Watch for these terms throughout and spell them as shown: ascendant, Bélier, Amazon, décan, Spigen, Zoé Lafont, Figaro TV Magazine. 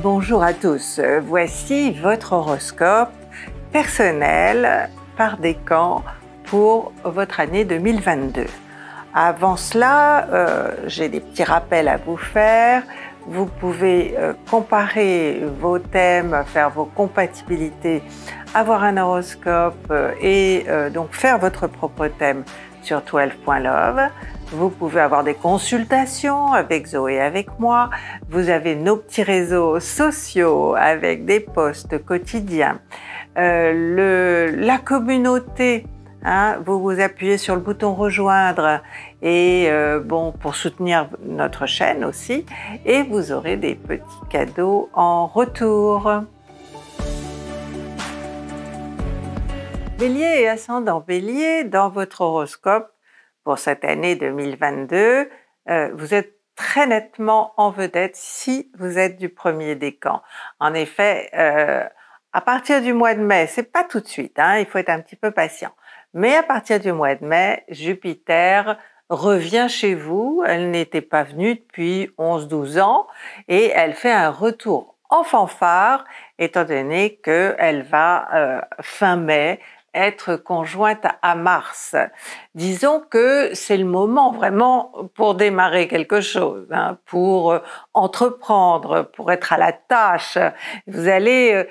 Bonjour à tous, voici votre horoscope personnel par décan pour votre année 2022. Avant cela, j'ai des petits rappels à vous faire. Vous pouvez comparer vos thèmes, faire vos compatibilités, avoir un horoscope et donc faire votre propre thème sur 12.love. Vous pouvez avoir des consultations avec Zoé, avec moi. Vous avez nos petits réseaux sociaux avec des posts quotidiens. La communauté, hein, vous vous appuyez sur le bouton rejoindre et bon, pour soutenir notre chaîne aussi. Et vous aurez des petits cadeaux en retour. Bélier et ascendant Bélier, dans votre horoscope, pour cette année 2022, vous êtes très nettement en vedette si vous êtes du premier décan. En effet, à partir du mois de mai, c'est pas tout de suite, hein, il faut être un petit peu patient, mais à partir du mois de mai, Jupiter revient chez vous, elle n'était pas venue depuis 11-12 ans et elle fait un retour en fanfare, étant donné qu'elle va, fin mai, être conjointe à Mars. Disons que c'est le moment vraiment pour démarrer quelque chose, hein, pour entreprendre, pour être à la tâche. Vous allez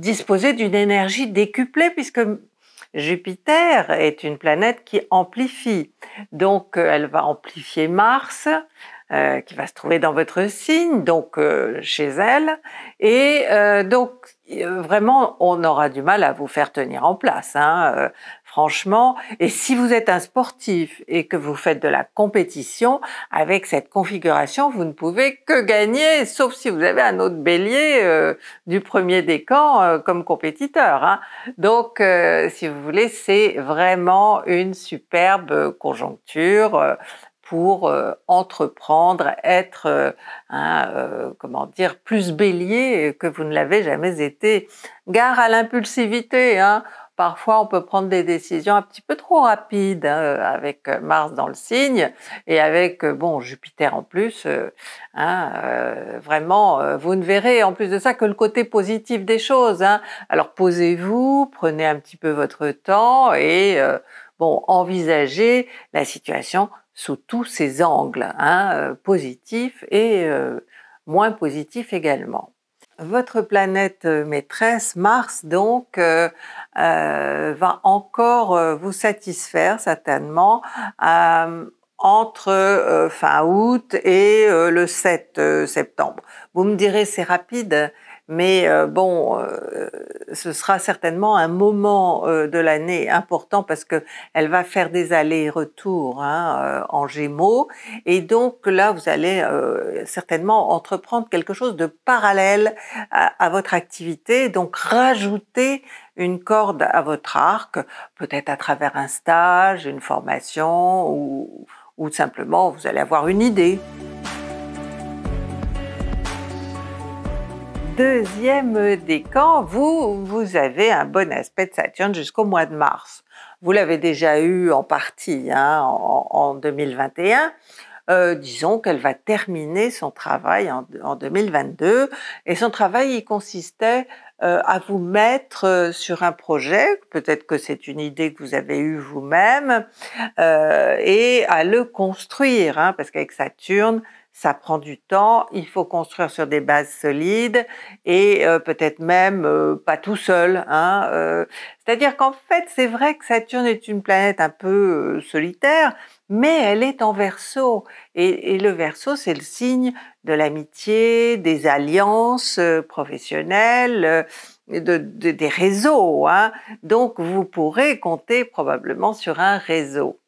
disposer d'une énergie décuplée puisque Jupiter est une planète qui amplifie. Donc elle va amplifier Mars, qui va se trouver dans votre signe, donc chez elle, et donc vraiment on aura du mal à vous faire tenir en place, hein, franchement. Et si vous êtes un sportif et que vous faites de la compétition, avec cette configuration vous ne pouvez que gagner, sauf si vous avez un autre bélier du premier décan comme compétiteur, hein. Donc si vous voulez, c'est vraiment une superbe conjoncture pour entreprendre, être, hein, comment dire, plus bélier que vous ne l'avez jamais été. Gare à l'impulsivité, hein. Parfois on peut prendre des décisions un petit peu trop rapides, hein, avec Mars dans le signe et avec bon Jupiter en plus. Hein, vraiment, vous ne verrez en plus de ça que le côté positif des choses. Hein. Alors posez-vous, prenez un petit peu votre temps et bon, envisagez la situation sous tous ses angles, hein, positifs et moins positifs également. Votre planète maîtresse, Mars, donc, va encore vous satisfaire certainement entre fin août et le 7 septembre. Vous me direz c'est rapide, mais bon, ce sera certainement un moment de l'année important parce que elle va faire des allers-retours, hein, en Gémeaux, et donc là vous allez certainement entreprendre quelque chose de parallèle à votre activité, donc rajouter une corde à votre arc, peut-être à travers un stage, une formation ou simplement vous allez avoir une idée. Deuxième décan, vous avez un bon aspect de Saturne jusqu'au mois de mars. Vous l'avez déjà eu en partie, hein, en 2021. Disons qu'elle va terminer son travail en 2022. Et son travail, il consistait à vous mettre sur un projet, peut-être que c'est une idée que vous avez eue vous-même, et à le construire, hein, parce qu'avec Saturne, ça prend du temps, il faut construire sur des bases solides et peut-être même pas tout seul. Hein, c'est-à-dire qu'en fait, c'est vrai que Saturne est une planète un peu solitaire, mais elle est en Verseau. Et le Verseau, c'est le signe de l'amitié, des alliances professionnelles, des réseaux. Hein. Donc, vous pourrez compter probablement sur un réseau.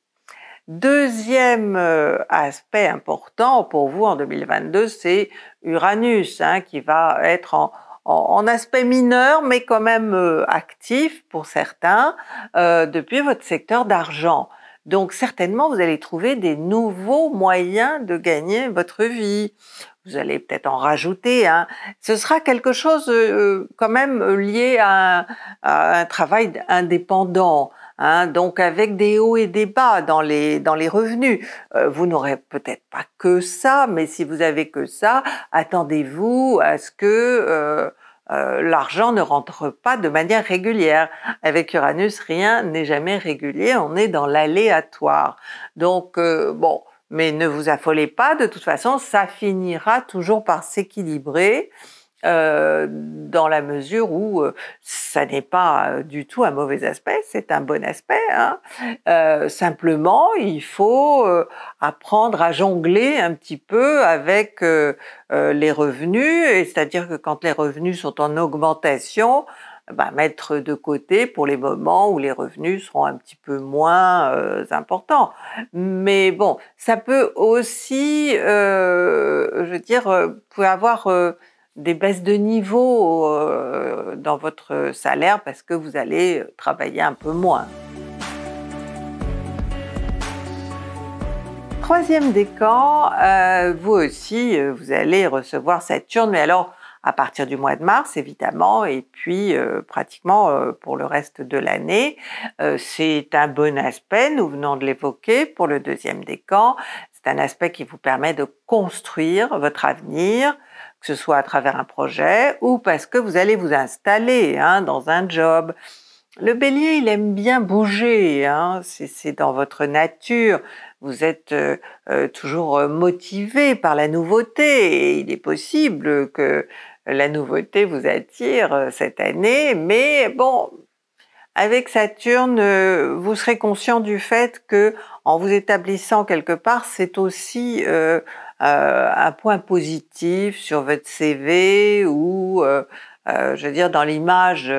Deuxième aspect important pour vous en 2022, c'est Uranus, hein, qui va être en aspect mineur, mais quand même actif pour certains, depuis votre secteur d'argent. Donc certainement, vous allez trouver des nouveaux moyens de gagner votre vie. Vous allez peut-être en rajouter, hein. Ce sera quelque chose quand même lié à un travail indépendant, hein, donc avec des hauts et des bas dans les revenus. Vous n'aurez peut-être pas que ça, mais si vous avez que ça, attendez-vous à ce que l'argent ne rentre pas de manière régulière. Avec Uranus, rien n'est jamais régulier, on est dans l'aléatoire. Donc, bon, mais ne vous affolez pas, de toute façon, ça finira toujours par s'équilibrer dans la mesure où ça n'est pas du tout un mauvais aspect, c'est un bon aspect, hein. Simplement, il faut apprendre à jongler un petit peu avec les revenus, c'est-à-dire que quand les revenus sont en augmentation, bah, mettre de côté pour les moments où les revenus seront un petit peu moins importants. Mais bon, ça peut aussi, je veux dire, vous pouvez avoir des baisses de niveau dans votre salaire parce que vous allez travailler un peu moins. Troisième décan, vous aussi, vous allez recevoir Saturne, mais alors à partir du mois de mars, évidemment, et puis pratiquement pour le reste de l'année. C'est un bon aspect, nous venons de l'évoquer, pour le deuxième décan. C'est un aspect qui vous permet de construire votre avenir, que ce soit à travers un projet ou parce que vous allez vous installer hein, dans un job. Le Bélier, il aime bien bouger, hein, c'est dans votre nature. Vous êtes toujours motivé par la nouveauté et il est possible que la nouveauté vous attire cette année, mais bon, avec Saturne, vous serez conscient du fait que, en vous établissant quelque part, c'est aussi un point positif sur votre CV ou, je veux dire, dans l'image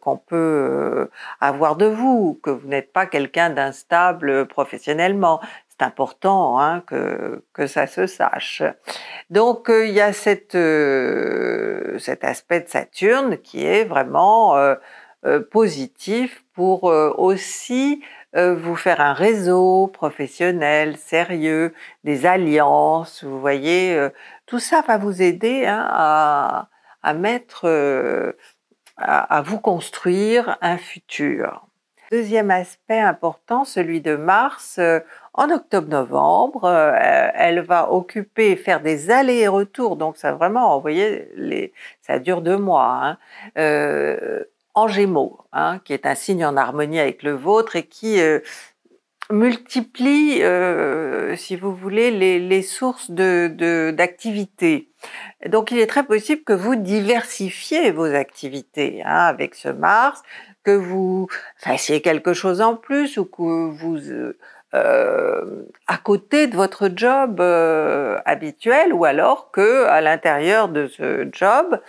qu'on peut avoir de vous, que vous n'êtes pas quelqu'un d'instable professionnellement. C'est important hein, que ça se sache. Donc, il y a cet aspect de Saturne qui est vraiment positif pour aussi vous faire un réseau professionnel, sérieux, des alliances, vous voyez, tout ça va vous aider hein, à vous construire un futur. Deuxième aspect important, celui de Mars, en octobre-novembre, elle va occuper, faire des allers et retours, donc ça vraiment, vous voyez, ça dure 2 mois, hein, en Gémeaux, hein, qui est un signe en harmonie avec le vôtre et qui multiplie, si vous voulez, les sources d'activités. Donc, il est très possible que vous diversifiez vos activités hein, avec ce Mars, que vous fassiez quelque chose en plus ou que vous, à côté de votre job habituel, ou alors que à l'intérieur de ce job,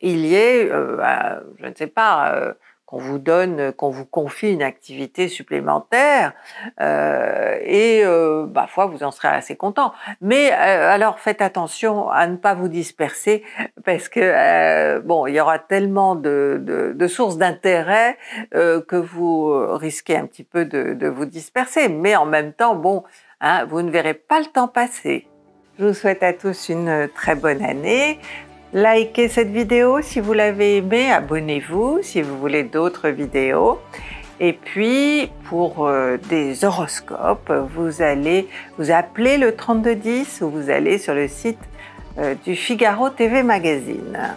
il y ait, je ne sais pas, qu'on vous donne, qu'on vous confie une activité supplémentaire, et parfois vous en serez assez content. Mais alors faites attention à ne pas vous disperser, parce que bon, il y aura tellement de sources d'intérêt que vous risquez un petit peu de vous disperser. Mais en même temps, bon, hein, vous ne verrez pas le temps passer. Je vous souhaite à tous une très bonne année. Likez cette vidéo si vous l'avez aimée, abonnez-vous si vous voulez d'autres vidéos. Et puis, pour des horoscopes, vous allez vous appeler le 3210 ou vous allez sur le site du Figaro TV Magazine.